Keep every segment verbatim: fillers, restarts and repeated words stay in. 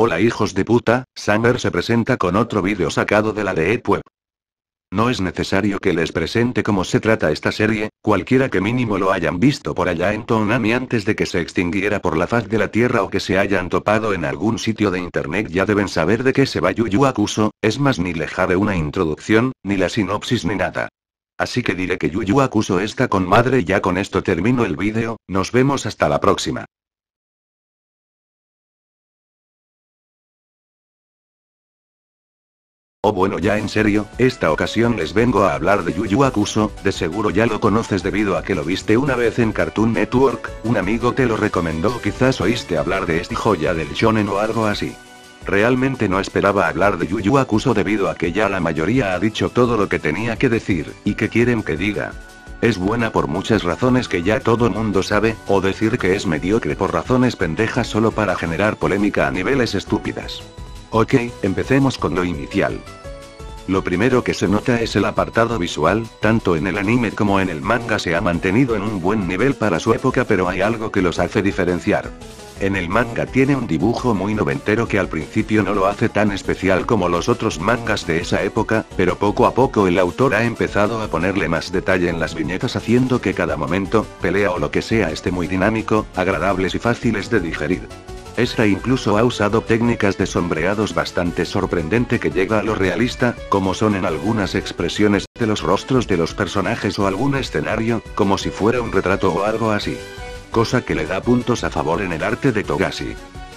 Hola hijos de puta, Summer se presenta con otro vídeo sacado de la de E P U E P. No es necesario que les presente cómo se trata esta serie, cualquiera que mínimo lo hayan visto por allá en Toonami antes de que se extinguiera por la faz de la tierra o que se hayan topado en algún sitio de internet ya deben saber de qué se va Yu Yu Hakusho, es más ni les haré una introducción, ni la sinopsis ni nada. Así que diré que Yu Yu Hakusho está con madre y ya con esto termino el vídeo, nos vemos hasta la próxima. Oh bueno ya en serio, esta ocasión les vengo a hablar de Yu Yu Hakusho, de seguro ya lo conoces debido a que lo viste una vez en Cartoon Network, un amigo te lo recomendó o quizás oíste hablar de esta joya del shonen o algo así. Realmente no esperaba hablar de Yu Yu Hakusho debido a que ya la mayoría ha dicho todo lo que tenía que decir, y que quieren que diga. Es buena por muchas razones que ya todo mundo sabe, o decir que es mediocre por razones pendejas solo para generar polémica a niveles estúpidas. Ok, empecemos con lo inicial. Lo primero que se nota es el apartado visual, tanto en el anime como en el manga se ha mantenido en un buen nivel para su época pero hay algo que los hace diferenciar. En el manga tiene un dibujo muy noventero que al principio no lo hace tan especial como los otros mangas de esa época, pero poco a poco el autor ha empezado a ponerle más detalle en las viñetas haciendo que cada momento, pelea o lo que sea esté muy dinámico, agradables y fáciles de digerir. Esta incluso ha usado técnicas de sombreados bastante sorprendente que llega a lo realista, como son en algunas expresiones de los rostros de los personajes o algún escenario, como si fuera un retrato o algo así. Cosa que le da puntos a favor en el arte de Togashi.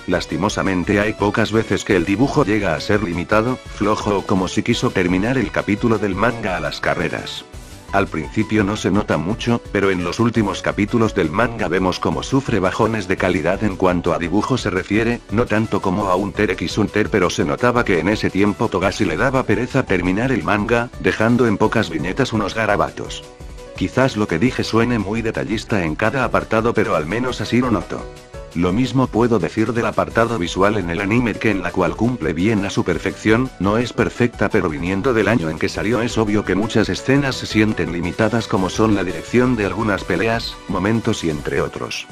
Lastimosamente hay pocas veces que el dibujo llega a ser limitado, flojo o como si quiso terminar el capítulo del manga a las carreras. Al principio no se nota mucho, pero en los últimos capítulos del manga vemos cómo sufre bajones de calidad en cuanto a dibujo se refiere, no tanto como a Hunter x Hunter pero se notaba que en ese tiempo Togashi le daba pereza terminar el manga, dejando en pocas viñetas unos garabatos. Quizás lo que dije suene muy detallista en cada apartado pero al menos así lo noto. Lo mismo puedo decir del apartado visual en el anime que en la cual cumple bien a su perfección, no es perfecta pero viniendo del año en que salió es obvio que muchas escenas se sienten limitadas como son la dirección de algunas peleas, momentos y entre otros.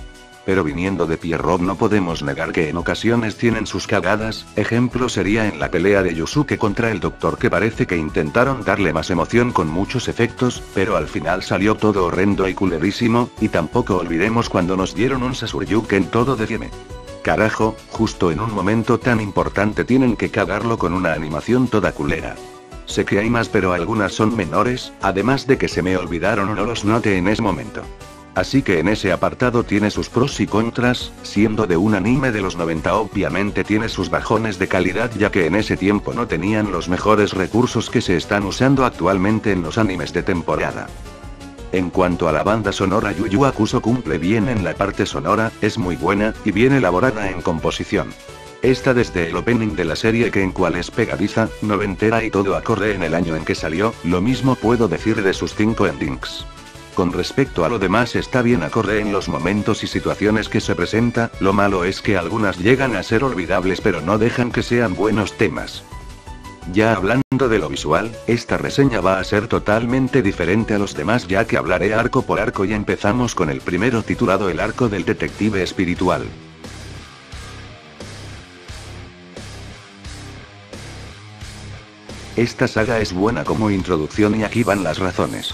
Pero viniendo de Pierrot no podemos negar que en ocasiones tienen sus cagadas, ejemplo sería en la pelea de Yusuke contra el doctor que parece que intentaron darle más emoción con muchos efectos, pero al final salió todo horrendo y culerísimo, y tampoco olvidemos cuando nos dieron un Sasuryuken todo de Fieme. Carajo, justo en un momento tan importante tienen que cagarlo con una animación toda culera. Sé que hay más pero algunas son menores, además de que se me olvidaron o no los noté en ese momento. Así que en ese apartado tiene sus pros y contras, siendo de un anime de los noventa obviamente tiene sus bajones de calidad ya que en ese tiempo no tenían los mejores recursos que se están usando actualmente en los animes de temporada. En cuanto a la banda sonora Yu Yu Hakusho cumple bien en la parte sonora, es muy buena, y bien elaborada en composición. Esta desde el opening de la serie que en cual es pegadiza, noventera y todo acorde en el año en que salió, lo mismo puedo decir de sus cinco endings. Con respecto a lo demás está bien acorde en los momentos y situaciones que se presenta, lo malo es que algunas llegan a ser olvidables pero no dejan que sean buenos temas. Ya hablando de lo visual, esta reseña va a ser totalmente diferente a los demás ya que hablaré arco por arco y empezamos con el primero titulado El arco del detective espiritual. Esta saga es buena como introducción y aquí van las razones.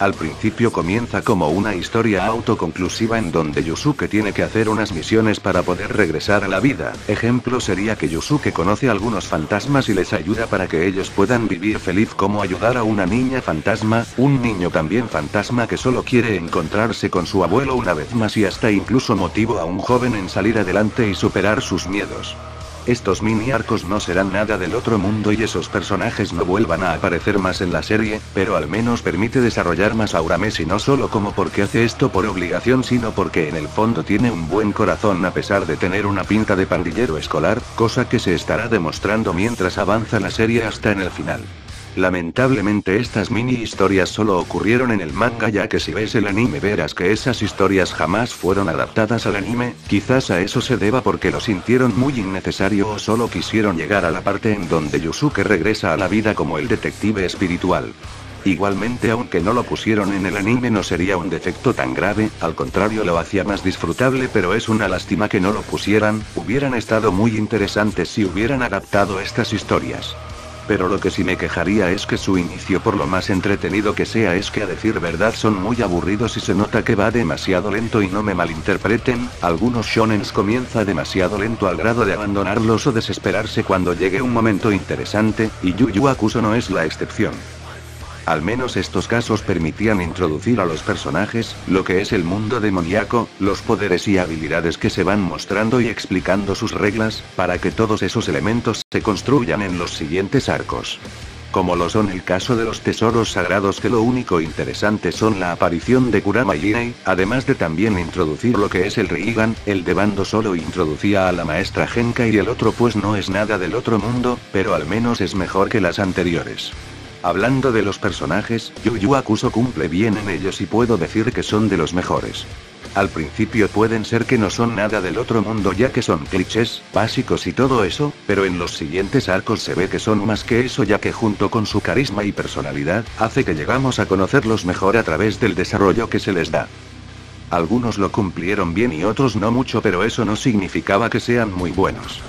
Al principio comienza como una historia autoconclusiva en donde Yusuke tiene que hacer unas misiones para poder regresar a la vida, ejemplo sería que Yusuke conoce a algunos fantasmas y les ayuda para que ellos puedan vivir feliz como ayudar a una niña fantasma, un niño también fantasma que solo quiere encontrarse con su abuelo una vez más y hasta incluso motiva a un joven en salir adelante y superar sus miedos. Estos mini arcos no serán nada del otro mundo y esos personajes no vuelvan a aparecer más en la serie, pero al menos permite desarrollar más a Urameshi no solo como porque hace esto por obligación sino porque en el fondo tiene un buen corazón a pesar de tener una pinta de pandillero escolar, cosa que se estará demostrando mientras avanza la serie hasta en el final. Lamentablemente estas mini historias solo ocurrieron en el manga, ya que si ves el anime verás que esas historias jamás fueron adaptadas al anime, quizás a eso se deba porque lo sintieron muy innecesario o solo quisieron llegar a la parte en donde Yusuke regresa a la vida como el detective espiritual. Igualmente, aunque no lo pusieron en el anime no sería un defecto tan grave, al contrario lo hacía más disfrutable, pero es una lástima que no lo pusieran, hubieran estado muy interesantes si hubieran adaptado estas historias. Pero lo que sí me quejaría es que su inicio, por lo más entretenido que sea, es que a decir verdad son muy aburridos y se nota que va demasiado lento, y no me malinterpreten, algunos shonens comienza demasiado lento al grado de abandonarlos o desesperarse cuando llegue un momento interesante, y Yu Yu Hakusho no es la excepción. Al menos estos casos permitían introducir a los personajes, lo que es el mundo demoníaco, los poderes y habilidades que se van mostrando y explicando sus reglas, para que todos esos elementos se construyan en los siguientes arcos. Como lo son el caso de los tesoros sagrados, que lo único interesante son la aparición de Kurama y Inei, además de también introducir lo que es el Rinnegan, el de bando solo introducía a la maestra Genkai y el otro pues no es nada del otro mundo, pero al menos es mejor que las anteriores. Hablando de los personajes, Yu Yu Hakusho cumple bien en ellos y puedo decir que son de los mejores. Al principio pueden ser que no son nada del otro mundo, ya que son clichés, básicos y todo eso, pero en los siguientes arcos se ve que son más que eso, ya que junto con su carisma y personalidad, hace que llegamos a conocerlos mejor a través del desarrollo que se les da. Algunos lo cumplieron bien y otros no mucho, pero eso no significaba que sean muy buenos.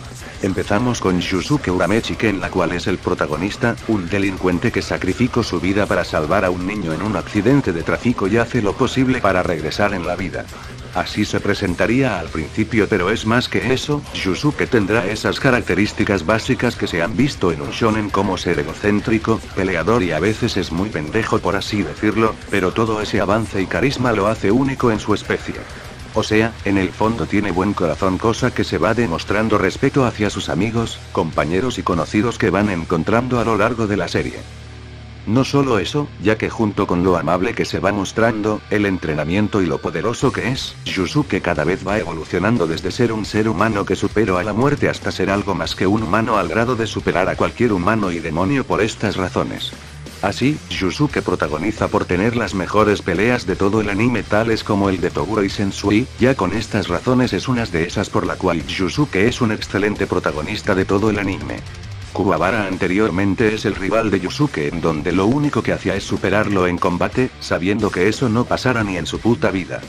Empezamos con Yusuke Urameshi, que en la cual es el protagonista, un delincuente que sacrificó su vida para salvar a un niño en un accidente de tráfico y hace lo posible para regresar en la vida. Así se presentaría al principio, pero es más que eso, Yusuke tendrá esas características básicas que se han visto en un shonen, como ser egocéntrico, peleador y a veces es muy pendejo, por así decirlo, pero todo ese avance y carisma lo hace único en su especie. O sea, en el fondo tiene buen corazón, cosa que se va demostrando respeto hacia sus amigos, compañeros y conocidos que van encontrando a lo largo de la serie. No solo eso, ya que junto con lo amable que se va mostrando, el entrenamiento y lo poderoso que es, Yusuke cada vez va evolucionando desde ser un ser humano que superó a la muerte hasta ser algo más que un humano, al grado de superar a cualquier humano y demonio por estas razones. Así, Yusuke protagoniza por tener las mejores peleas de todo el anime, tales como el de Toguro y Sensui, ya con estas razones es una de esas por la cual Yusuke es un excelente protagonista de todo el anime. Kuwabara anteriormente es el rival de Yusuke, en donde lo único que hacía es superarlo en combate, sabiendo que eso no pasará ni en su puta vida.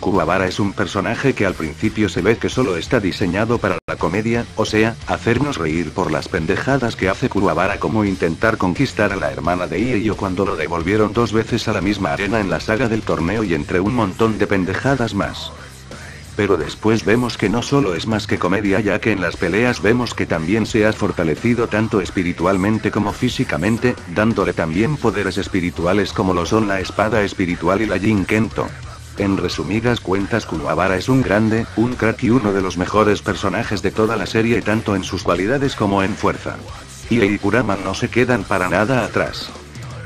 Kuwabara es un personaje que al principio se ve que solo está diseñado para la comedia, o sea, hacernos reír por las pendejadas que hace Kuwabara, como intentar conquistar a la hermana de Ieyo cuando lo devolvieron dos veces a la misma arena en la saga del torneo, y entre un montón de pendejadas más. Pero después vemos que no solo es más que comedia, ya que en las peleas vemos que también se ha fortalecido tanto espiritualmente como físicamente, dándole también poderes espirituales como lo son la espada espiritual y la Jinkento. En resumidas cuentas, Kuwabara es un grande, un crack y uno de los mejores personajes de toda la serie, tanto en sus cualidades como en fuerza. Iei y Kurama no se quedan para nada atrás.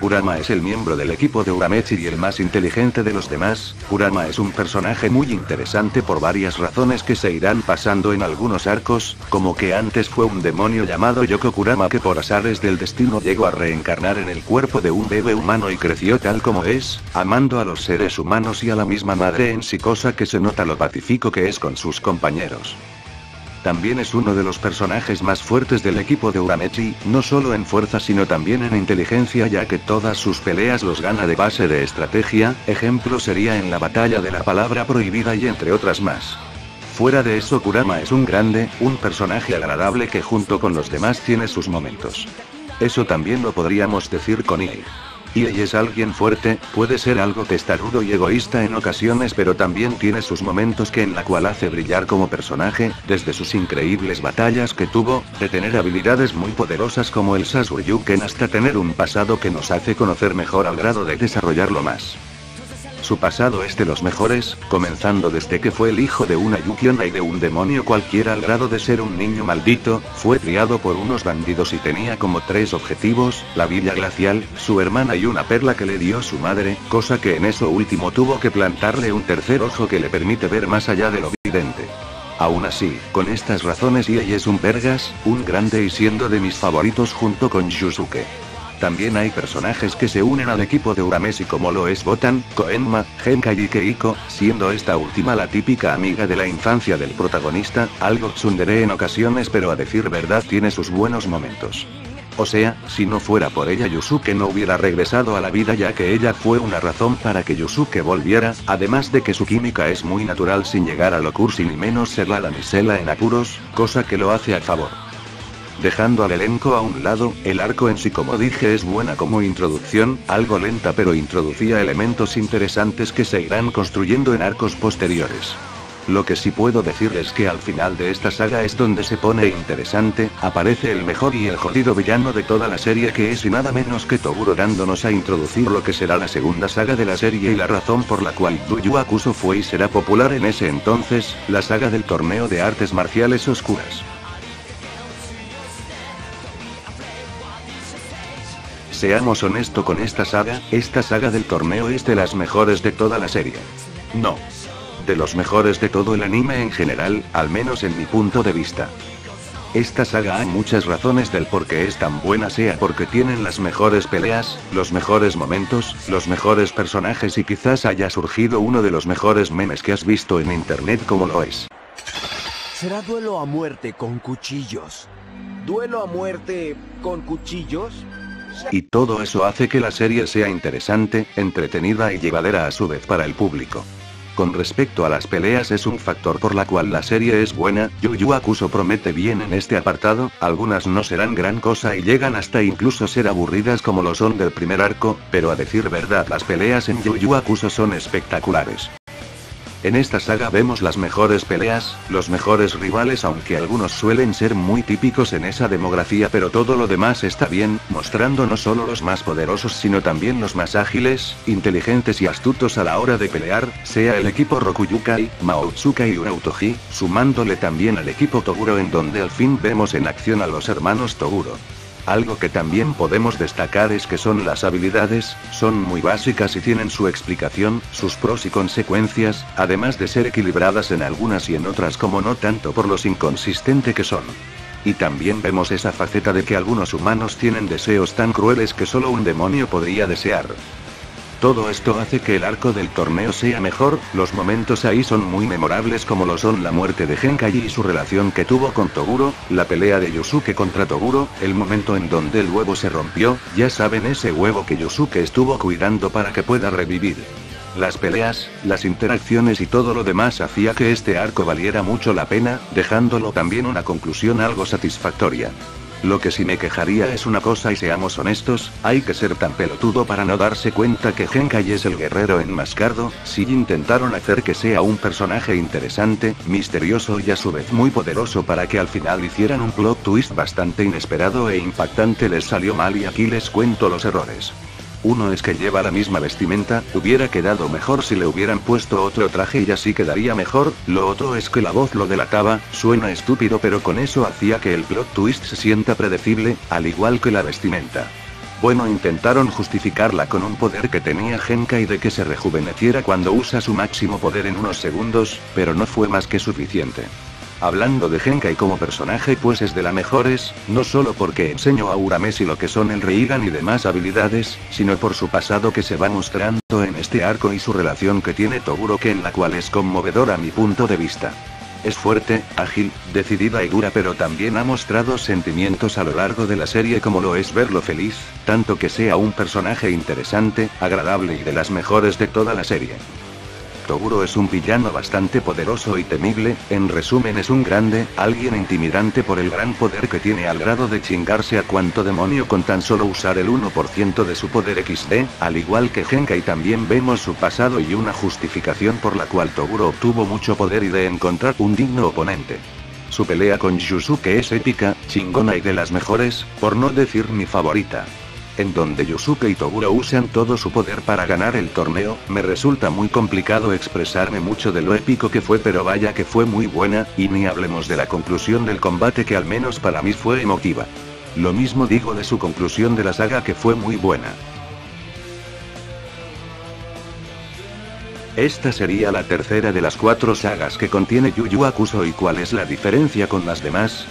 Kurama es el miembro del equipo de Urameshi y el más inteligente de los demás. Kurama es un personaje muy interesante por varias razones que se irán pasando en algunos arcos, como que antes fue un demonio llamado Yoko Kurama que por azares del destino llegó a reencarnar en el cuerpo de un bebé humano y creció tal como es, amando a los seres humanos y a la misma madre en sí, cosa que se nota lo pacífico que es con sus compañeros. También es uno de los personajes más fuertes del equipo de Urameshi, no solo en fuerza sino también en inteligencia, ya que todas sus peleas los gana de base de estrategia, ejemplo sería en la batalla de la palabra prohibida y entre otras más. Fuera de eso, Kurama es un grande, un personaje agradable que junto con los demás tiene sus momentos. Eso también lo podríamos decir con Iei. Iei es alguien fuerte, puede ser algo testarudo y egoísta en ocasiones, pero también tiene sus momentos que en la cual hace brillar como personaje, desde sus increíbles batallas que tuvo, de tener habilidades muy poderosas como el Sasuryuken hasta tener un pasado que nos hace conocer mejor al grado de desarrollarlo más. Su pasado es de los mejores, comenzando desde que fue el hijo de una Yukina y de un demonio cualquiera al grado de ser un niño maldito, fue criado por unos bandidos y tenía como tres objetivos, la villa glacial, su hermana y una perla que le dio su madre, cosa que en eso último tuvo que plantarle un tercer ojo que le permite ver más allá de lo evidente. Aún así, con estas razones Iei es un vergas, un grande y siendo de mis favoritos junto con Yusuke. También hay personajes que se unen al equipo de Urameshi como lo es Botan, Koenma, Genkai y Keiko, siendo esta última la típica amiga de la infancia del protagonista, algo tsundere en ocasiones pero a decir verdad tiene sus buenos momentos. O sea, si no fuera por ella Yusuke no hubiera regresado a la vida ya que ella fue una razón para que Yusuke volviera, además de que su química es muy natural sin llegar a lo cursi ni menos ser la damisela en apuros, cosa que lo hace a favor. Dejando al elenco a un lado, el arco en sí como dije es buena como introducción, algo lenta pero introducía elementos interesantes que se irán construyendo en arcos posteriores. Lo que sí puedo decir es que al final de esta saga es donde se pone interesante, aparece el mejor y el jodido villano de toda la serie que es y nada menos que Toguro dándonos a introducir lo que será la segunda saga de la serie y la razón por la cual Yu Yu Hakusho fue y será popular en ese entonces, la saga del torneo de artes marciales oscuras. Seamos honestos con esta saga, esta saga del torneo es de las mejores de toda la serie. No. De los mejores de todo el anime en general, al menos en mi punto de vista. Esta saga hay muchas razones del por qué es tan buena, sea porque tienen las mejores peleas, los mejores momentos, los mejores personajes y quizás haya surgido uno de los mejores memes que has visto en internet como lo es. ¿Será duelo a muerte con cuchillos? ¿Duelo a muerte con cuchillos? Y todo eso hace que la serie sea interesante, entretenida y llevadera a su vez para el público. Con respecto a las peleas es un factor por la cual la serie es buena, Yu Yu Hakusho promete bien en este apartado, algunas no serán gran cosa y llegan hasta incluso ser aburridas como lo son del primer arco, pero a decir verdad las peleas en Yu Yu Hakusho son espectaculares. En esta saga vemos las mejores peleas, los mejores rivales aunque algunos suelen ser muy típicos en esa demografía pero todo lo demás está bien, mostrando no solo los más poderosos sino también los más ágiles, inteligentes y astutos a la hora de pelear, sea el equipo Rokuyukai, Maoutsukai y Urautoji, sumándole también al equipo Toguro en donde al fin vemos en acción a los hermanos Toguro. Algo que también podemos destacar es que son las habilidades, son muy básicas y tienen su explicación, sus pros y consecuencias, además de ser equilibradas en algunas y en otras como no tanto por los inconsistente que son. Y también vemos esa faceta de que algunos humanos tienen deseos tan crueles que solo un demonio podría desear. Todo esto hace que el arco del torneo sea mejor, los momentos ahí son muy memorables como lo son la muerte de Genkai y su relación que tuvo con Toguro, la pelea de Yusuke contra Toguro, el momento en donde el huevo se rompió, ya saben ese huevo que Yusuke estuvo cuidando para que pueda revivir. Las peleas, las interacciones y todo lo demás hacía que este arco valiera mucho la pena, dejándolo también una conclusión algo satisfactoria. Lo que sí me quejaría es una cosa y seamos honestos, hay que ser tan pelotudo para no darse cuenta que Genkai es el guerrero enmascarado, si intentaron hacer que sea un personaje interesante, misterioso y a su vez muy poderoso para que al final hicieran un plot twist bastante inesperado e impactante les salió mal y aquí les cuento los errores. Uno es que lleva la misma vestimenta, hubiera quedado mejor si le hubieran puesto otro traje y así quedaría mejor, lo otro es que la voz lo delataba, suena estúpido pero con eso hacía que el plot twist se sienta predecible, al igual que la vestimenta. Bueno, intentaron justificarla con un poder que tenía Genkai de que se rejuveneciera cuando usa su máximo poder en unos segundos, pero no fue más que suficiente. Hablando de Genkai como personaje pues es de las mejores, no solo porque enseñó a Urameshi lo que son el Rinnegan y demás habilidades, sino por su pasado que se va mostrando en este arco y su relación que tiene Toguro que en la cual es conmovedora a mi punto de vista. Es fuerte, ágil, decidida y dura pero también ha mostrado sentimientos a lo largo de la serie como lo es verlo feliz, tanto que sea un personaje interesante, agradable y de las mejores de toda la serie. Toguro es un villano bastante poderoso y temible, en resumen es un grande, alguien intimidante por el gran poder que tiene al grado de chingarse a cuanto demonio con tan solo usar el uno por ciento de su poder equis de, al igual que Genkai también vemos su pasado y una justificación por la cual Toguro obtuvo mucho poder y de encontrar un digno oponente. Su pelea con Yusuke es épica, chingona y de las mejores, por no decir mi favorita. En donde Yusuke y Toguro usan todo su poder para ganar el torneo, me resulta muy complicado expresarme mucho de lo épico que fue pero vaya que fue muy buena, y ni hablemos de la conclusión del combate que al menos para mí fue emotiva. Lo mismo digo de su conclusión de la saga que fue muy buena. Esta sería la tercera de las cuatro sagas que contiene Yu Yu Hakusho y ¿cuál es la diferencia con las demás?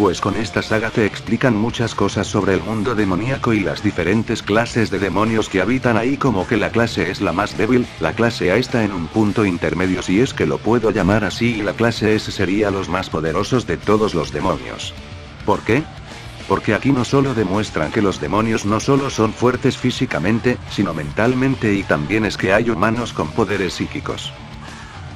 pues con esta saga te explican muchas cosas sobre el mundo demoníaco y las diferentes clases de demonios que habitan ahí, como que la clase es la más débil, la clase A está en un punto intermedio si es que lo puedo llamar así, y la clase S sería los más poderosos de todos los demonios. ¿Por qué? Porque aquí no solo demuestran que los demonios no solo son fuertes físicamente, sino mentalmente, y también es que hay humanos con poderes psíquicos.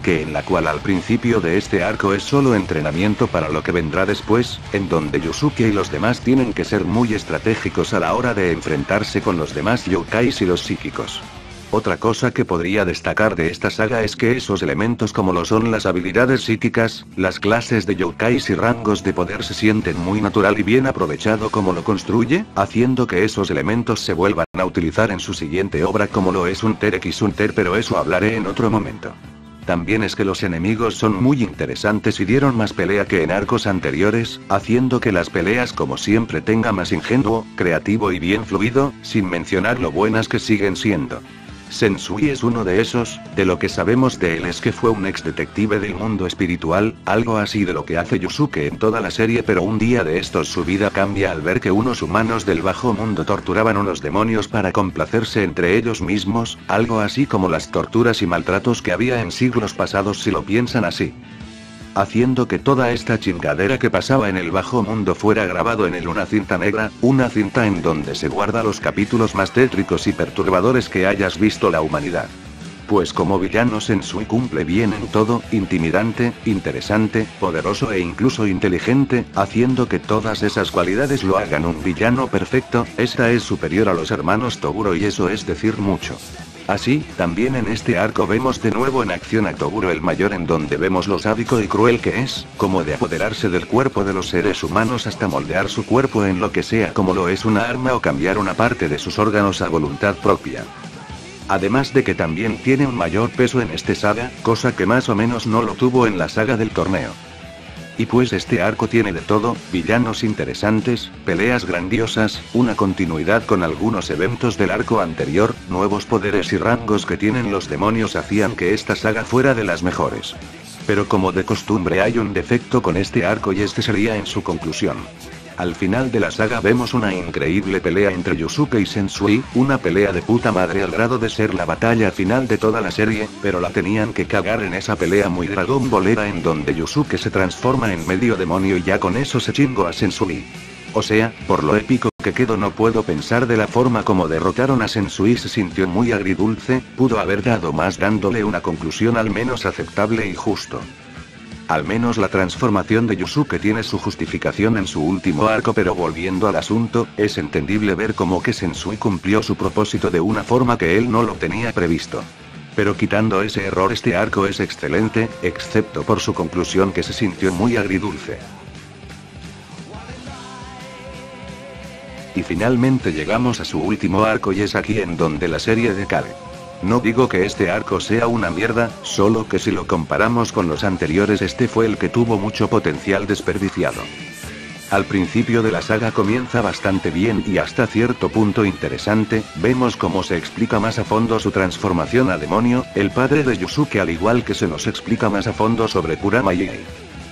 Que en la cual al principio de este arco es solo entrenamiento para lo que vendrá después, en donde Yusuke y los demás tienen que ser muy estratégicos a la hora de enfrentarse con los demás yokais y los psíquicos. Otra cosa que podría destacar de esta saga es que esos elementos como lo son las habilidades psíquicas, las clases de yokais y rangos de poder se sienten muy natural y bien aprovechado como lo construye, haciendo que esos elementos se vuelvan a utilizar en su siguiente obra como lo es Hunter x Hunter, pero eso hablaré en otro momento. También es que los enemigos son muy interesantes y dieron más pelea que en arcos anteriores, haciendo que las peleas como siempre tenga más ingenuo, creativo y bien fluido, sin mencionar lo buenas que siguen siendo. Sensui es uno de esos, de lo que sabemos de él es que fue un ex detective del mundo espiritual, algo así de lo que hace Yusuke en toda la serie, pero un día de estos su vida cambia al ver que unos humanos del bajo mundo torturaban unos demonios para complacerse entre ellos mismos, algo así como las torturas y maltratos que había en siglos pasados si lo piensan así. Haciendo que toda esta chingadera que pasaba en el bajo mundo fuera grabado en él una cinta negra, una cinta en donde se guarda los capítulos más tétricos y perturbadores que hayas visto la humanidad. Pues como villano Sensui cumple bien en todo, intimidante, interesante, poderoso e incluso inteligente, haciendo que todas esas cualidades lo hagan un villano perfecto. Esta es superior a los hermanos Toguro y eso es decir mucho. Así, también en este arco vemos de nuevo en acción a Toguro el mayor, en donde vemos lo sádico y cruel que es, como de apoderarse del cuerpo de los seres humanos hasta moldear su cuerpo en lo que sea como lo es una arma o cambiar una parte de sus órganos a voluntad propia. Además de que también tiene un mayor peso en este saga, cosa que más o menos no lo tuvo en la saga del torneo. Y pues este arco tiene de todo, villanos interesantes, peleas grandiosas, una continuidad con algunos eventos del arco anterior, nuevos poderes y rangos que tienen los demonios hacían que esta saga fuera de las mejores. Pero como de costumbre hay un defecto con este arco y este sería en su conclusión. Al final de la saga vemos una increíble pelea entre Yusuke y Sensui, una pelea de puta madre al grado de ser la batalla final de toda la serie, pero la tenían que cagar en esa pelea muy Dragon Ballera en donde Yusuke se transforma en medio demonio y ya con eso se chingó a Sensui. O sea, por lo épico que quedó no puedo pensar de la forma como derrotaron a Sensui, se sintió muy agridulce, pudo haber dado más dándole una conclusión al menos aceptable y justo. Al menos la transformación de Yusuke tiene su justificación en su último arco, pero volviendo al asunto, es entendible ver como que Sensui cumplió su propósito de una forma que él no lo tenía previsto. Pero quitando ese error este arco es excelente, excepto por su conclusión que se sintió muy agridulce. Y finalmente llegamos a su último arco y es aquí en donde la serie decae. No digo que este arco sea una mierda, solo que si lo comparamos con los anteriores este fue el que tuvo mucho potencial desperdiciado. Al principio de la saga comienza bastante bien y hasta cierto punto interesante, vemos cómo se explica más a fondo su transformación a demonio, el padre de Yusuke, al igual que se nos explica más a fondo sobre Kurama y Ei.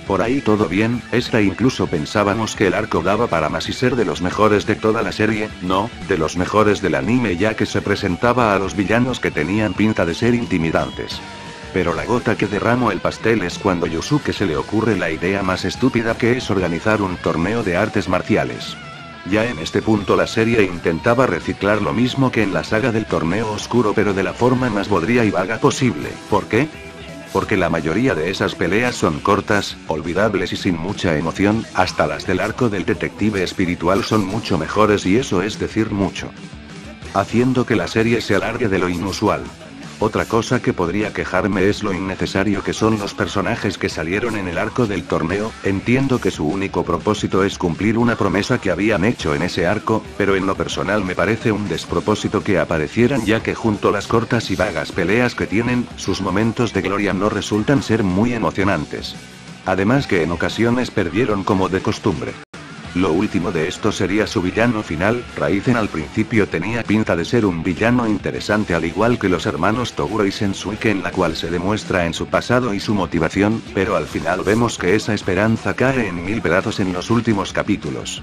Por ahí todo bien, esta incluso pensábamos que el arco daba para más y ser de los mejores de toda la serie, no, de los mejores del anime, ya que se presentaba a los villanos que tenían pinta de ser intimidantes. Pero la gota que derramó el pastel es cuando Yusuke se le ocurre la idea más estúpida, que es organizar un torneo de artes marciales. Ya en este punto la serie intentaba reciclar lo mismo que en la saga del torneo oscuro, pero de la forma más bodría y vaga posible. ¿Por qué? Porque la mayoría de esas peleas son cortas, olvidables y sin mucha emoción, hasta las del arco del detective espiritual son mucho mejores y eso es decir mucho. Haciendo que la serie se alargue de lo inusual. Otra cosa que podría quejarme es lo innecesario que son los personajes que salieron en el arco del torneo, entiendo que su único propósito es cumplir una promesa que habían hecho en ese arco, pero en lo personal me parece un despropósito que aparecieran, ya que junto a las cortas y vagas peleas que tienen, sus momentos de gloria no resultan ser muy emocionantes. Además que en ocasiones perdieron como de costumbre. Lo último de esto sería su villano final. Raizen al principio tenía pinta de ser un villano interesante, al igual que los hermanos Toguro y Sensui, que en la cual se demuestra en su pasado y su motivación, pero al final vemos que esa esperanza cae en mil pedazos en los últimos capítulos.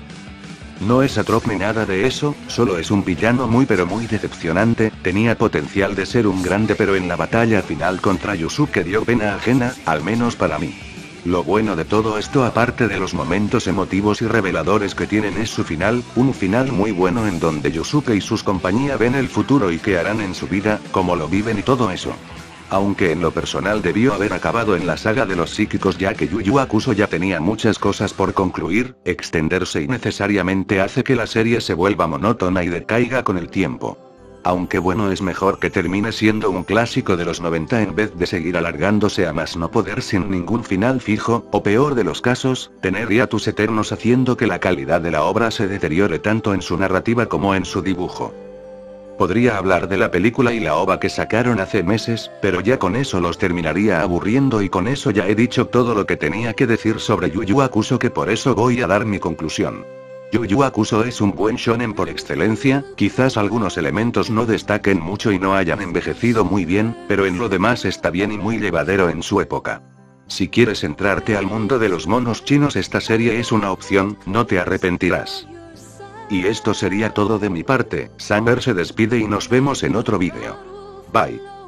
No es atroz ni nada de eso, solo es un villano muy pero muy decepcionante. Tenía potencial de ser un grande, pero en la batalla final contra Yusuke dio pena ajena, al menos para mí. Lo bueno de todo esto, aparte de los momentos emotivos y reveladores que tienen, es su final, un final muy bueno en donde Yusuke y sus compañía ven el futuro y qué harán en su vida, cómo lo viven y todo eso. Aunque en lo personal debió haber acabado en la saga de los psíquicos, ya que Yu Yu Hakusho ya tenía muchas cosas por concluir. Extenderse innecesariamente hace que la serie se vuelva monótona y decaiga con el tiempo. Aunque bueno, es mejor que termine siendo un clásico de los noventa en vez de seguir alargándose a más no poder sin ningún final fijo, o peor de los casos, tener hiatus eternos, haciendo que la calidad de la obra se deteriore tanto en su narrativa como en su dibujo. Podría hablar de la película y la ova que sacaron hace meses, pero ya con eso los terminaría aburriendo, y con eso ya he dicho todo lo que tenía que decir sobre Yu Yu Hakusho, que por eso voy a dar mi conclusión. Yu Yu Hakusho es un buen shonen por excelencia. Quizás algunos elementos no destaquen mucho y no hayan envejecido muy bien, pero en lo demás está bien y muy llevadero en su época. Si quieres entrarte al mundo de los monos chinos, esta serie es una opción, no te arrepentirás. Y esto sería todo de mi parte. Summer se despide y nos vemos en otro vídeo. Bye.